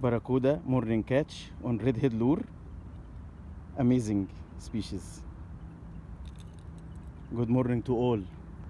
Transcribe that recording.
Barracuda morning catch on redhead lure. Amazing species. Good morning to all.